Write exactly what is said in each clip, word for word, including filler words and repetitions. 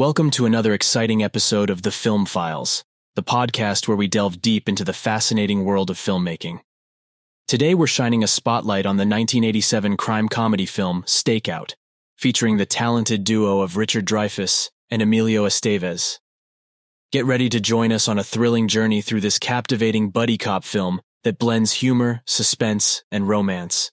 Welcome to another exciting episode of The Film Files, the podcast where we delve deep into the fascinating world of filmmaking. Today we're shining a spotlight on the nineteen eighty-seven crime comedy film Stakeout, featuring the talented duo of Richard Dreyfuss and Emilio Estevez. Get ready to join us on a thrilling journey through this captivating buddy cop film that blends humor, suspense, and romance.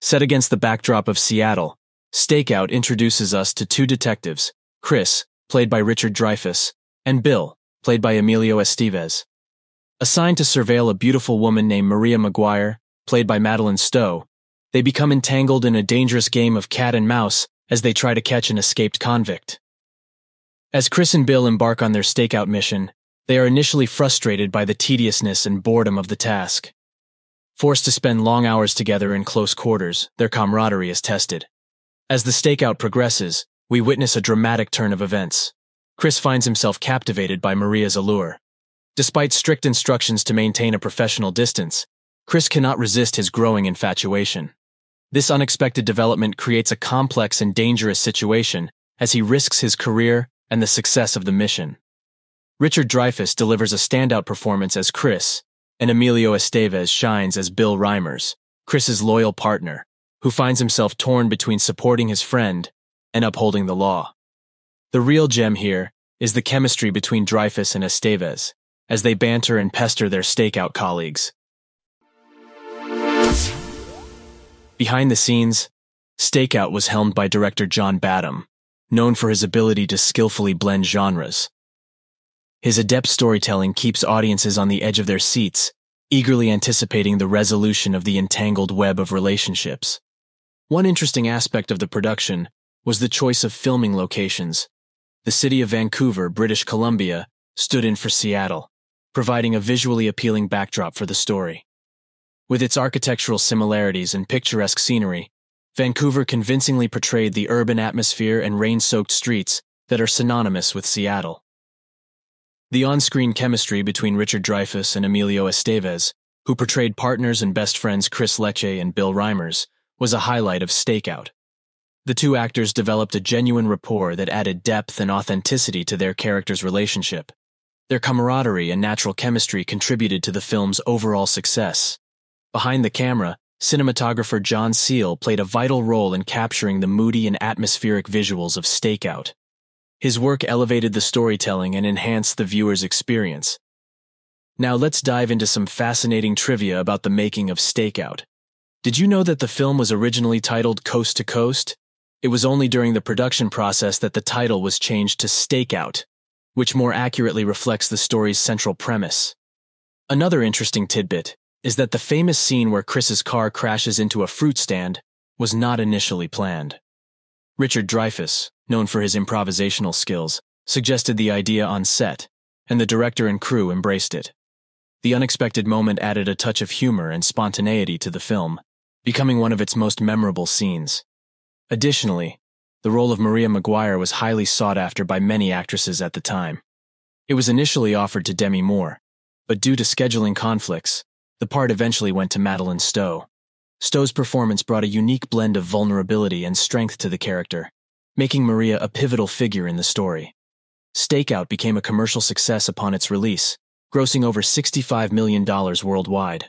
Set against the backdrop of Seattle, Stakeout introduces us to two detectives, Chris, played by Richard Dreyfuss, and Bill, played by Emilio Estevez. Assigned to surveil a beautiful woman named Maria McGuire, played by Madeline Stowe, they become entangled in a dangerous game of cat and mouse as they try to catch an escaped convict. As Chris and Bill embark on their stakeout mission, they are initially frustrated by the tediousness and boredom of the task. Forced to spend long hours together in close quarters, their camaraderie is tested. As the stakeout progresses, we witness a dramatic turn of events. Chris finds himself captivated by Maria's allure. Despite strict instructions to maintain a professional distance, Chris cannot resist his growing infatuation. This unexpected development creates a complex and dangerous situation as he risks his career and the success of the mission. Richard Dreyfuss delivers a standout performance as Chris, and Emilio Estevez shines as Bill Reimers, Chris's loyal partner, who finds himself torn between supporting his friend and upholding the law. The real gem here is the chemistry between Dreyfuss and Estevez, as they banter and pester their stakeout colleagues. Behind the scenes, Stakeout was helmed by director John Badham, known for his ability to skillfully blend genres. His adept storytelling keeps audiences on the edge of their seats, eagerly anticipating the resolution of the entangled web of relationships. One interesting aspect of the production was the choice of filming locations. The city of Vancouver, British Columbia, stood in for Seattle, providing a visually appealing backdrop for the story. With its architectural similarities and picturesque scenery, Vancouver convincingly portrayed the urban atmosphere and rain-soaked streets that are synonymous with Seattle. The on-screen chemistry between Richard Dreyfuss and Emilio Estevez, who portrayed partners and best friends Chris Lecce and Bill Reimers, was a highlight of Stakeout. The two actors developed a genuine rapport that added depth and authenticity to their characters' relationship. Their camaraderie and natural chemistry contributed to the film's overall success. Behind the camera, cinematographer John Seale played a vital role in capturing the moody and atmospheric visuals of Stakeout. His work elevated the storytelling and enhanced the viewer's experience. Now let's dive into some fascinating trivia about the making of Stakeout. Did you know that the film was originally titled Coast to Coast? It was only during the production process that the title was changed to Stakeout, which more accurately reflects the story's central premise. Another interesting tidbit is that the famous scene where Chris's car crashes into a fruit stand was not initially planned. Richard Dreyfuss, known for his improvisational skills, suggested the idea on set, and the director and crew embraced it. The unexpected moment added a touch of humor and spontaneity to the film, becoming one of its most memorable scenes. Additionally, the role of Maria McGuire was highly sought after by many actresses at the time. It was initially offered to Demi Moore, but due to scheduling conflicts, the part eventually went to Madeline Stowe. Stowe's performance brought a unique blend of vulnerability and strength to the character, making Maria a pivotal figure in the story. Stakeout became a commercial success upon its release, grossing over sixty-five million dollars worldwide.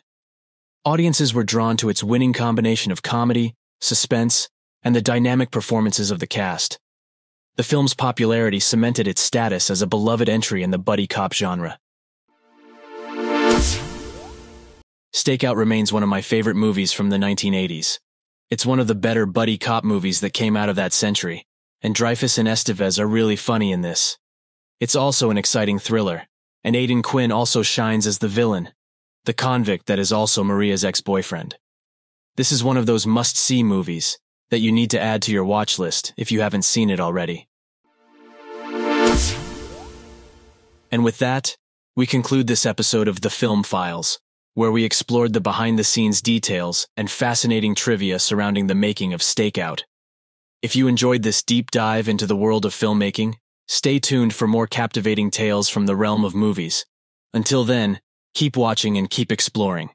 Audiences were drawn to its winning combination of comedy, suspense, and the dynamic performances of the cast. The film's popularity cemented its status as a beloved entry in the buddy cop genre. Stakeout remains one of my favorite movies from the nineteen eighties. It's one of the better buddy cop movies that came out of that century, and Dreyfuss and Estevez are really funny in this. It's also an exciting thriller, and Aiden Quinn also shines as the villain, the convict that is also Maria's ex-boyfriend. This is one of those must-see movies that you need to add to your watch list if you haven't seen it already. And with that, we conclude this episode of The Film Files, where we explored the behind-the-scenes details and fascinating trivia surrounding the making of Stakeout. If you enjoyed this deep dive into the world of filmmaking, stay tuned for more captivating tales from the realm of movies. Until then, keep watching and keep exploring.